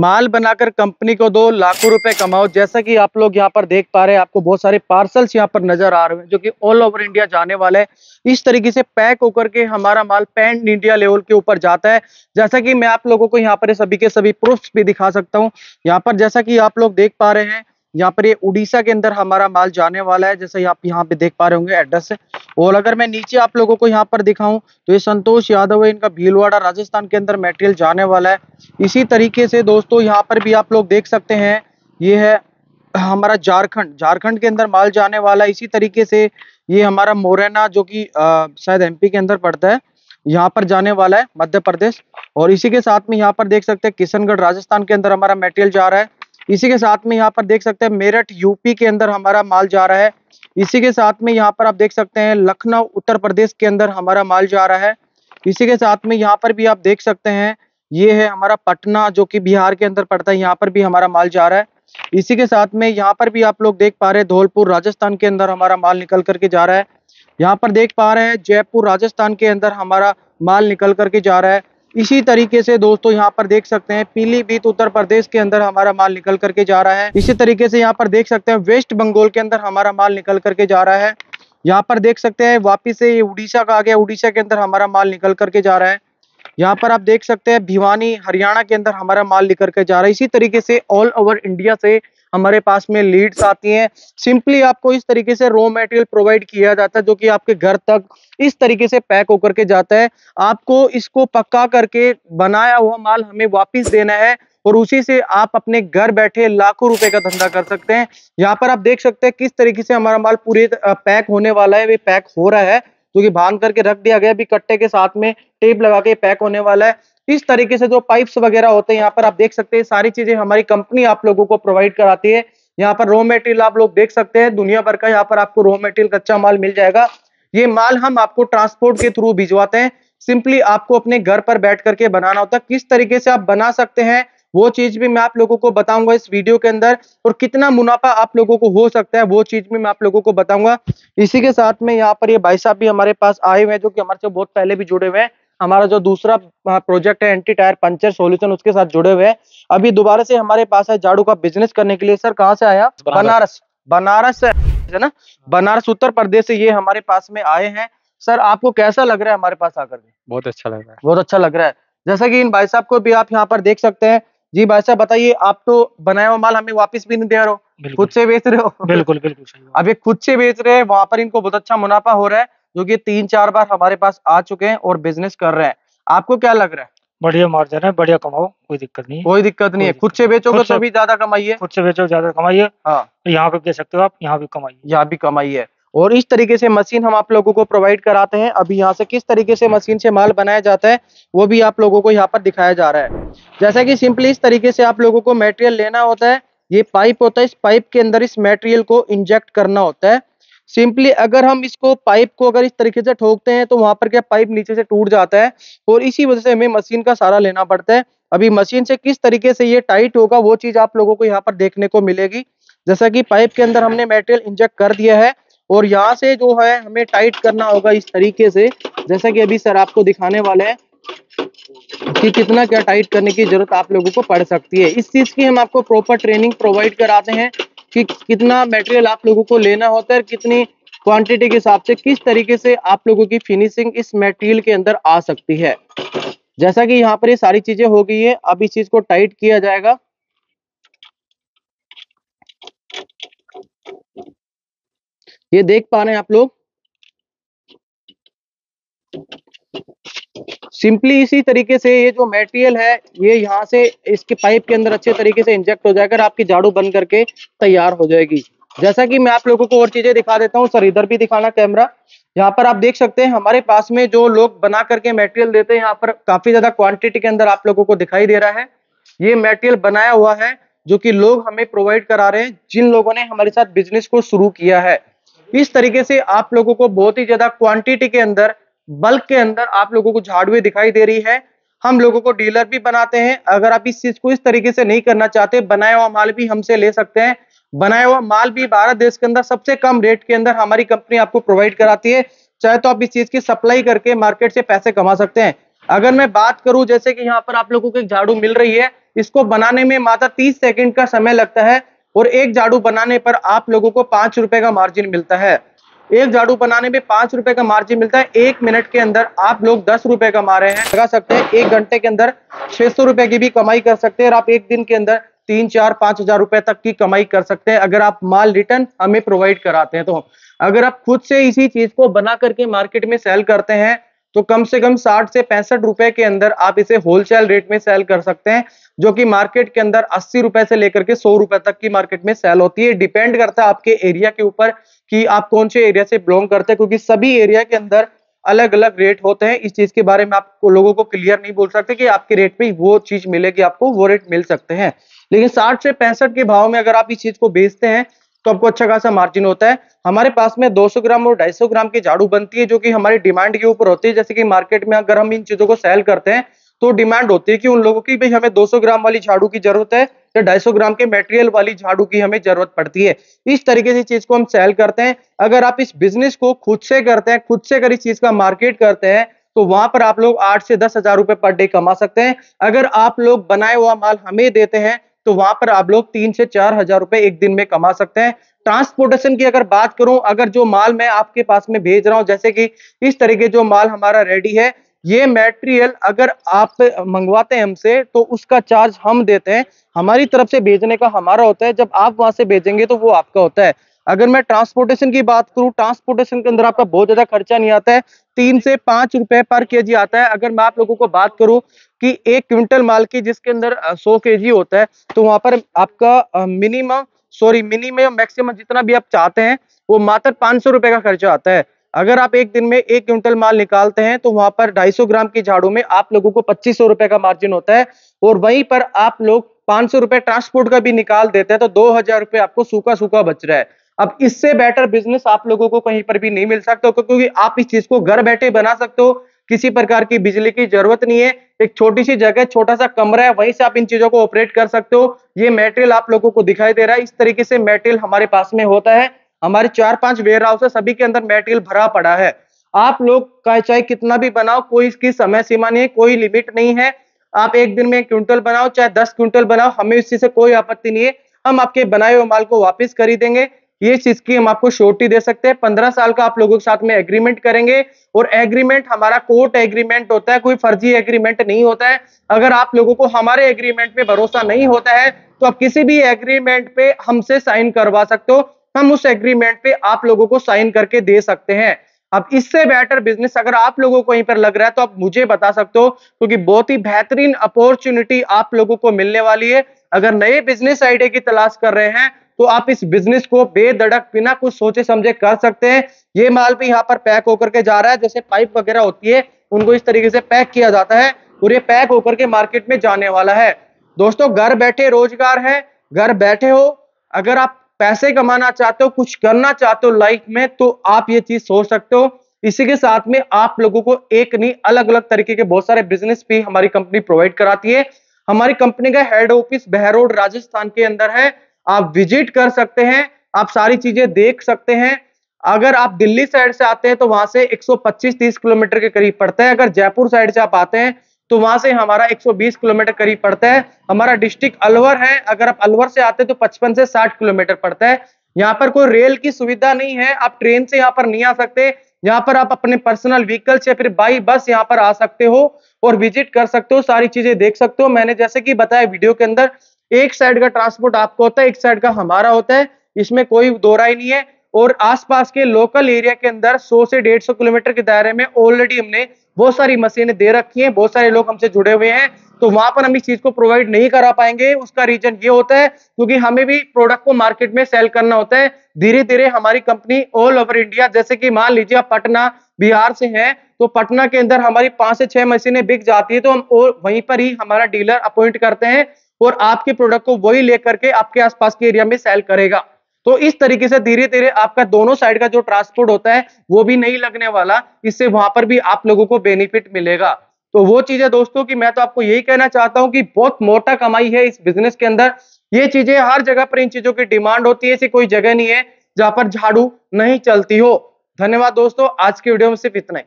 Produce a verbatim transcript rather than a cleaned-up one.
माल बनाकर कंपनी को दो, लाखों रुपए कमाओ। जैसा कि आप लोग यहाँ पर देख पा रहे हैं, आपको बहुत सारे पार्सल्स यहाँ पर नजर आ रहे हैं जो कि ऑल ओवर इंडिया जाने वाले हैं। इस तरीके से पैक होकर के हमारा माल पैन इंडिया लेवल के ऊपर जाता है। जैसा कि मैं आप लोगों को यहाँ पर सभी के सभी प्रूफ्स भी दिखा सकता हूँ। यहाँ पर जैसा कि आप लोग देख पा रहे हैं, यहाँ पर ये उड़ीसा के अंदर हमारा माल जाने वाला है, जैसे आप यहाँ पे देख पा रहे होंगे एड्रेस। और अगर मैं नीचे आप लोगों को यहाँ पर दिखाऊं तो ये संतोष यादव है, इनका भीलवाड़ा राजस्थान के अंदर मटेरियल जाने वाला है। इसी तरीके से दोस्तों यहाँ पर भी आप लोग देख सकते हैं, ये है हमारा झारखंड, झारखंड के अंदर माल जाने वाला है। इसी तरीके से ये हमारा मोरेना जो कि शायद एम पी के अंदर पड़ता है, यहाँ पर जाने वाला है, मध्य प्रदेश। और इसी के साथ में यहाँ पर देख सकते हैं किशनगढ़ राजस्थान के अंदर हमारा मटेरियल जा रहा है। इसी के साथ में यहाँ पर देख सकते हैं मेरठ यूपी के अंदर हमारा माल जा रहा है। इसी के साथ में यहाँ पर आप देख सकते हैं लखनऊ उत्तर प्रदेश के अंदर हमारा माल जा रहा है। इसी के साथ में यहाँ पर भी आप देख सकते हैं, ये है हमारा पटना जो कि बिहार के अंदर पड़ता है, यहाँ पर भी हमारा माल जा रहा है। इसी के साथ में यहाँ पर भी आप लोग देख पा रहे हैं धौलपुर राजस्थान के अंदर हमारा माल निकल करके जा रहा है। यहाँ पर देख पा रहे हैं जयपुर राजस्थान के अंदर हमारा माल निकल करके जा रहा है। इसी तरीके से दोस्तों यहाँ पर देख सकते हैं पीलीभीत उत्तर प्रदेश के अंदर हमारा माल निकल करके जा रहा है। इसी तरीके से यहाँ पर देख सकते हैं वेस्ट बंगाल के अंदर हमारा माल निकल करके जा रहा है। यहाँ पर देख सकते हैं वापिस से ये उड़ीसा का आ गया, उड़ीसा के अंदर हमारा माल निकल करके जा रहा है। यहाँ पर आप देख सकते हैं भिवानी हरियाणा के अंदर हमारा माल निकल के जा रहा है। इसी तरीके से ऑल ओवर इंडिया से हमारे पास में लीड्स आती हैं। सिंपली आपको इस तरीके से रॉ मटेरियल प्रोवाइड किया जाता है जो कि आपके घर तक इस तरीके से पैक होकर के जाता है। आपको इसको पक्का करके बनाया हुआ माल हमें वापस देना है और उसी से आप अपने घर बैठे लाखों रुपए का धंधा कर सकते हैं। यहाँ पर आप देख सकते हैं किस तरीके से हमारा माल पूरे पैक होने वाला है, वे पैक हो रहा है जो कि बांध करके रख दिया गया, अभी कट्टे के साथ में टेप लगा के पैक होने वाला है। इस तरीके से जो पाइप्स वगैरह होते हैं यहाँ पर आप देख सकते हैं, सारी चीजें हमारी कंपनी आप लोगों को प्रोवाइड कराती है। यहाँ पर रॉ मटेरियल आप लोग देख सकते हैं दुनिया भर का, यहाँ पर आपको रॉ मटेरियल कच्चा माल मिल जाएगा। ये माल हम आपको ट्रांसपोर्ट के थ्रू भिजवाते हैं। सिंपली आपको अपने घर पर बैठ करके बनाना होता है। किस तरीके से आप बना सकते हैं वो चीज भी मैं आप लोगों को बताऊंगा इस वीडियो के अंदर, और कितना मुनाफा आप लोगों को हो सकता है वो चीज भी मैं आप लोगों को बताऊंगा। इसी के साथ में यहाँ पर ये भाई साहब भी हमारे पास आए हुए हैं जो कि हमारे से बहुत पहले भी जुड़े हुए हैं। हमारा जो दूसरा प्रोजेक्ट है एंटी टायर पंचर सॉल्यूशन, उसके साथ जुड़े हुए हैं। अभी दोबारा से हमारे पास है झाड़ू का बिजनेस करने के लिए। सर कहाँ से आया? बनारस, बनारस है ना, बनारस उत्तर प्रदेश से ये हमारे पास में आए हैं। सर आपको कैसा लग रहा है हमारे पास आकर? बहुत अच्छा लग रहा है, बहुत अच्छा लग रहा है। जैसा कि इन भाई साहब को भी आप यहाँ पर देख सकते हैं। जी भाई साहब बताइए, आप तो बनाया हुआ माल हमें वापस भी नहीं दे रहे हो, खुद से बेच रहे हो। बिल्कुल बिल्कुल सही। अब ये खुद से बेच रहे हैं, वहां पर इनको बहुत अच्छा मुनाफा हो रहा है जो कि तीन चार बार हमारे पास आ चुके हैं और बिजनेस कर रहे हैं। आपको क्या लग रहा है? बढ़िया मार्जिन है, बढ़िया कमाओ, कोई दिक्कत नहीं, कोई दिक्कत नहीं है। खुद से बेचोगे तो भी ज्यादा कमाइए, खुद से बेचो ज्यादा कमाइए। हाँ, यहाँ पे बेच सकते हो आप, यहाँ भी कमाइए, यहाँ भी कमाइए। और इस तरीके से मशीन हम आप लोगों को प्रोवाइड कराते हैं। अभी यहाँ से किस तरीके से मशीन से माल बनाया जाता है वो भी आप लोगों को यहाँ पर दिखाया जा रहा है। जैसा कि सिंपली इस तरीके से आप लोगों को मटेरियल लेना होता है, ये पाइप होता है, इस पाइप के अंदर इस मटेरियल को इंजेक्ट करना होता है। सिंपली अगर हम इसको पाइप को अगर इस तरीके से ठोकते हैं तो वहां पर क्या पाइप नीचे से टूट जाता है और इसी वजह से हमें मशीन का सहारा लेना पड़ता है। अभी मशीन से किस तरीके से ये टाइट होगा वो चीज आप लोगों को यहाँ पर देखने को मिलेगी। जैसा कि पाइप के अंदर हमने मटेरियल इंजेक्ट कर दिया है और यहाँ से जो है हमें टाइट करना होगा इस तरीके से, जैसा कि अभी सर आपको दिखाने वाले हैं कि कितना क्या टाइट करने की जरूरत आप लोगों को पड़ सकती है। इस चीज की हम आपको प्रॉपर ट्रेनिंग प्रोवाइड कराते हैं कि कितना मटेरियल आप लोगों को लेना होता है, कितनी क्वांटिटी के हिसाब से किस तरीके से आप लोगों की फिनिशिंग इस मटेरियल के अंदर आ सकती है। जैसा कि यहाँ पर ये सारी चीजें हो गई है, अब इस चीज को टाइट किया जाएगा। ये देख पा रहे हैं आप लोग, सिंपली इसी तरीके से ये जो मटेरियल है ये यहाँ से इसके पाइप के अंदर अच्छे तरीके से इंजेक्ट हो जाएगा, आपकी झाड़ू बन करके तैयार हो जाएगी। जैसा कि मैं आप लोगों को और चीजें दिखा देता हूँ। सर इधर भी दिखाना कैमरा। यहाँ पर आप देख सकते हैं हमारे पास में जो लोग बना करके मटेरियल देते हैं यहाँ पर काफी ज्यादा क्वांटिटी के अंदर आप लोगों को दिखाई दे रहा है। ये मटेरियल बनाया हुआ है जो कि लोग हमें प्रोवाइड करा रहे हैं, जिन लोगों ने हमारे साथ बिजनेस को शुरू किया है। इस तरीके से आप लोगों को बहुत ही ज्यादा क्वांटिटी के अंदर, बल्क के अंदर आप लोगों को झाड़ू दिखाई दे रही है। हम लोगों को डीलर भी बनाते हैं। अगर आप इस चीज को इस तरीके से नहीं करना चाहते, बनाया हुआ माल भी हमसे ले सकते हैं। बनाया हुआ माल भी भारत देश के अंदर सबसे कम रेट के अंदर हमारी कंपनी आपको प्रोवाइड कराती है। चाहे तो आप इस चीज की सप्लाई करके मार्केट से पैसे कमा सकते हैं। अगर मैं बात करूं जैसे कि यहाँ पर आप लोगों को एक झाड़ू मिल रही है, इसको बनाने में मात्र तीस सेकंड का समय लगता है और एक झाड़ू बनाने पर आप लोगों को पांच रुपए का मार्जिन मिलता है। एक झाड़ू बनाने में पांच रुपए का मार्जिन मिलता है। एक मिनट के अंदर आप लोग दस रुपए कमा रहे हैं, लगा सकते हैं। एक घंटे के अंदर छह सौ रुपए की भी कमाई कर सकते हैं और आप एक दिन के अंदर तीन चार पांच हजार रुपए तक की कमाई कर सकते हैं अगर आप माल रिटर्न हमें प्रोवाइड कराते हैं। तो अगर आप खुद से इसी चीज को बना करके मार्केट में सेल करते हैं तो कम से कम साठ से पैंसठ रुपए के अंदर आप इसे होलसेल रेट में सेल कर सकते हैं, जो कि मार्केट के अंदर अस्सी रुपए से लेकर के सौ रुपए तक की मार्केट में सेल होती है। डिपेंड करता है आपके एरिया के ऊपर कि आप कौन से एरिया से बिलोंग करते हैं, क्योंकि सभी एरिया के अंदर अलग अलग रेट होते हैं। इस चीज के बारे में आप लोगों को क्लियर नहीं बोल सकते कि आपके रेट पे वो चीज मिलेगी, आपको वो रेट मिल सकते हैं। लेकिन साठ से पैंसठ के भाव में अगर आप इस चीज को बेचते हैं तो आपको अच्छा खासा मार्जिन होता है। हमारे पास में दो सौ ग्राम और दो सौ पचास ग्राम की झाड़ू बनती है, जो कि हमारी डिमांड के ऊपर होती है। जैसे कि मार्केट में अगर हम इन चीजों को सेल करते हैं तो डिमांड होती है कि उन लोगों की भाई हमें दो सौ ग्राम वाली झाड़ू की जरूरत है या दो सौ पचास ग्राम के मटेरियल वाली झाड़ू की हमें जरूरत पड़ती है। इस तरीके से चीज को हम सेल करते हैं। अगर आप इस बिजनेस को खुद से करते हैं, खुद से अगर इस चीज का मार्केट करते हैं तो वहां पर आप लोग आठ से दस हजार रुपए पर डे कमा सकते हैं। अगर आप लोग बनाए हुआ माल हमें देते हैं तो वहां पर आप लोग तीन से चार हजार रुपए एक दिन में कमा सकते हैं। ट्रांसपोर्टेशन की अगर बात करूं, अगर जो माल मैं आपके पास में भेज रहा हूं, जैसे कि इस तरीके जो माल हमारा रेडी है, ये मटेरियल अगर आप मंगवाते हैं हमसे तो उसका चार्ज हम देते हैं। हमारी तरफ से भेजने का हमारा होता है, जब आप वहां से भेजेंगे तो वो आपका होता है। अगर मैं ट्रांसपोर्टेशन की बात करूं, ट्रांसपोर्टेशन के अंदर आपका बहुत ज्यादा खर्चा नहीं आता है, तीन से पांच रुपए पर केजी आता है। अगर मैं आप लोगों को बात करूं कि एक क्विंटल माल की जिसके अंदर सौ केजी होता है तो वहां पर आपका मिनिमम सॉरी मिनिमम मैक्सिमम जितना भी आप चाहते हैं वो मात्र पांच सौ रुपए का खर्चा आता है। अगर आप एक दिन में एक क्विंटल माल निकालते हैं तो वहां पर ढाई सौ ग्राम की झाड़ू में आप लोगों को पच्चीस सौ रुपए का मार्जिन होता है और वहीं पर आप लोग पांच सौ रुपए ट्रांसपोर्ट का भी निकाल देते हैं तो दो हजार रुपए आपको सूखा सूखा बच रहा है। अब इससे बेटर बिजनेस आप लोगों को कहीं पर भी नहीं मिल सकता, क्योंकि आप इस चीज को घर बैठे बना सकते हो। किसी प्रकार की बिजली की जरूरत नहीं है, एक छोटी सी जगह, छोटा सा कमरा है, वहीं से आप इन चीजों को ऑपरेट कर सकते हो। ये मटेरियल आप लोगों को दिखाई दे रहा है, इस तरीके से मटेरियल हमारे पास में होता है। हमारे चार पांच वेयर हाउस है, सभी के अंदर मटेरियल भरा पड़ा है। आप लोग का चाहे कितना भी बनाओ, कोई इसकी समय सीमा नहीं है, कोई लिमिट नहीं है। आप एक दिन में एक क्विंटल बनाओ चाहे दस क्विंटल बनाओ, हमें इस चीज से कोई आपत्ति नहीं है। हम आपके बनाए हुए माल को वापिस खरीदेंगे, ये चीज की हम आपको श्योरिटी दे सकते हैं। पंद्रह साल का आप लोगों के साथ में एग्रीमेंट करेंगे और एग्रीमेंट हमारा कोर्ट एग्रीमेंट होता है, कोई फर्जी एग्रीमेंट नहीं होता है। अगर आप लोगों को हमारे एग्रीमेंट पे भरोसा नहीं होता है तो आप किसी भी एग्रीमेंट पे हमसे साइन करवा सकते हो, हम उस एग्रीमेंट पे आप लोगों को साइन करके दे सकते हैं। अब इससे बेटर बिजनेस अगर आप लोगों को यहीं पर लग रहा है तो आप मुझे बता सकते हो, क्योंकि बहुत ही बेहतरीन अपॉर्चुनिटी आप लोगों को मिलने वाली है। अगर नए बिजनेस आइडिया की तलाश कर रहे हैं तो आप इस बिजनेस को बेधड़क बिना कुछ सोचे समझे कर सकते हैं। ये माल भी यहाँ पर पैक होकर के जा रहा है, जैसे पाइप वगैरह होती है उनको इस तरीके से पैक किया जाता है और ये पैक होकर के मार्केट में जाने वाला है। दोस्तों, घर बैठे रोजगार है, घर बैठे हो। अगर आप पैसे कमाना चाहते हो, कुछ करना चाहते हो लाइफ में, तो आप ये चीज सोच सकते हो। इसी के साथ में आप लोगों को एक नहीं अलग अलग तरीके के बहुत सारे बिजनेस भी हमारी कंपनी प्रोवाइड कराती है। हमारी कंपनी का हेड ऑफिस बहरोड राजस्थान के अंदर है, आप विजिट कर सकते हैं, आप सारी चीजें देख सकते हैं। अगर आप दिल्ली साइड से आते हैं तो वहां से एक सौ पच्चीस तीस किलोमीटर के करीब पड़ता है। अगर जयपुर साइड से आप आते हैं तो वहां से हमारा एक सौ बीस किलोमीटर करीब पड़ता है। हमारा डिस्ट्रिक्ट अलवर है, अगर आप अलवर से आते हैं तो पचपन से साठ किलोमीटर पड़ता है। यहाँ पर कोई रेल की सुविधा नहीं है, आप ट्रेन से यहाँ पर नहीं आ सकते। यहाँ पर आप अपने पर्सनल व्हीकल से फिर बाई बस यहाँ पर आ सकते हो और विजिट कर सकते हो, सारी चीजें देख सकते हो। मैंने जैसे कि बताया वीडियो के अंदर, एक साइड का ट्रांसपोर्ट आपको होता है, एक साइड का हमारा होता है, इसमें कोई दो राय नहीं है। और आसपास के लोकल एरिया के अंदर सौ से डेढ़ सौ किलोमीटर के दायरे में ऑलरेडी हमने बहुत सारी मशीनें दे रखी हैं, बहुत सारे लोग हमसे जुड़े हुए हैं, तो वहां पर हम इस चीज को प्रोवाइड नहीं करा पाएंगे। उसका रीजन ये होता है क्योंकि हमें भी प्रोडक्ट को मार्केट में सेल करना होता है। धीरे धीरे हमारी कंपनी ऑल ओवर इंडिया, जैसे कि मान लीजिए आप पटना बिहार से हैं तो पटना के अंदर हमारी पांच से छह मशीनें बिक जाती है, तो हम वहीं पर ही हमारा डीलर अपॉइंट करते हैं और आपके प्रोडक्ट को वही लेकर के आपके आसपास के एरिया में सेल करेगा। तो इस तरीके से धीरे धीरे आपका दोनों साइड का जो ट्रांसपोर्ट होता है वो भी नहीं लगने वाला, इससे वहां पर भी आप लोगों को बेनिफिट मिलेगा। तो वो चीज है दोस्तों कि मैं तो आपको यही कहना चाहता हूं कि बहुत मोटा कमाई है इस बिजनेस के अंदर। ये चीजें हर जगह पर इन चीजों की डिमांड होती है, ऐसी कोई जगह नहीं है जहां पर झाड़ू नहीं चलती हो। धन्यवाद दोस्तों, आज की वीडियो में सिर्फ इतना ही।